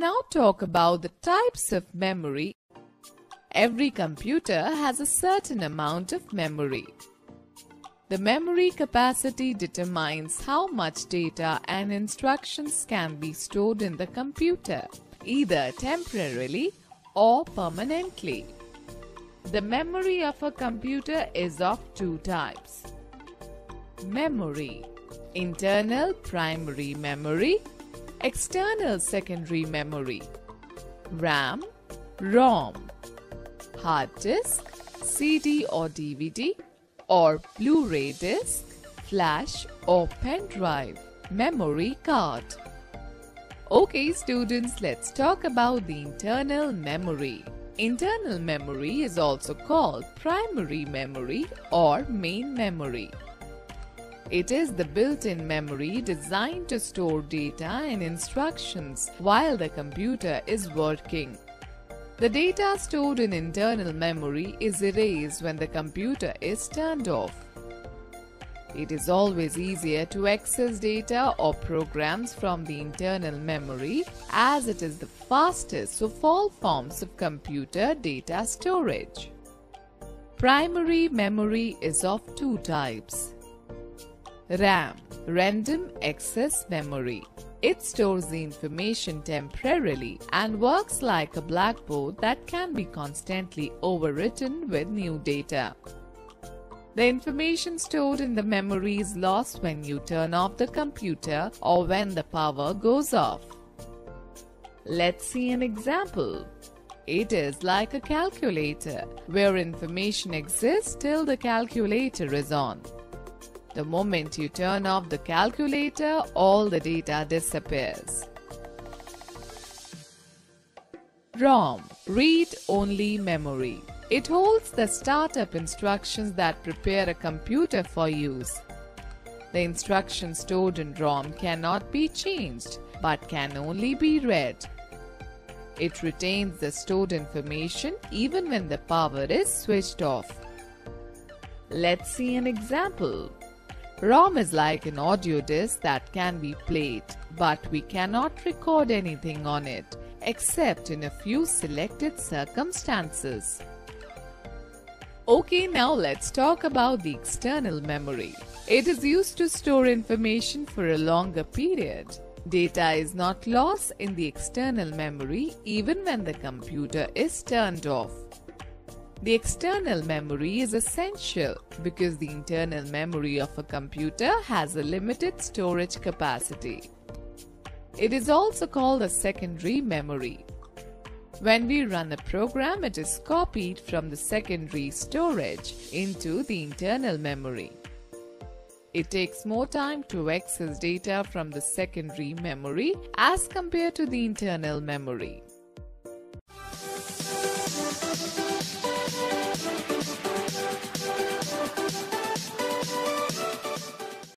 Let's now talk about the types of memory. Every computer has a certain amount of memory. The memory capacity determines how much data and instructions can be stored in the computer, either temporarily or permanently. The memory of a computer is of two types. Memory: internal primary memory, external secondary memory. RAM, ROM. Hard disk, CD or DVD, or Blu-ray disc, flash or pen drive, memory card. Okay students, let's talk about the internal memory. Internal memory is also called primary memory or main memory. It is the built-in memory designed to store data and instructions while the computer is working. The data stored in internal memory is erased when the computer is turned off. It is always easier to access data or programs from the internal memory as it is the fastest of all forms of computer data storage. Primary memory is of two types. RAM, random access memory. It stores the information temporarily and works like a blackboard that can be constantly overwritten with new data. The information stored in the memory is lost when you turn off the computer or when the power goes off. Let's see an example. It is like a calculator where information exists till the calculator is on. The moment you turn off the calculator, all the data disappears. ROM, read-only memory. It holds the startup instructions that prepare a computer for use. The instructions stored in ROM cannot be changed, but can only be read. It retains the stored information even when the power is switched off. Let's see an example. ROM is like an audio disc that can be played, but we cannot record anything on it, except in a few selected circumstances. Okay, now let's talk about the external memory. It is used to store information for a longer period. Data is not lost in the external memory even when the computer is turned off. The external memory is essential because the internal memory of a computer has a limited storage capacity. It is also called a secondary memory. When we run a program, it is copied from the secondary storage into the internal memory. It takes more time to access data from the secondary memory as compared to the internal memory.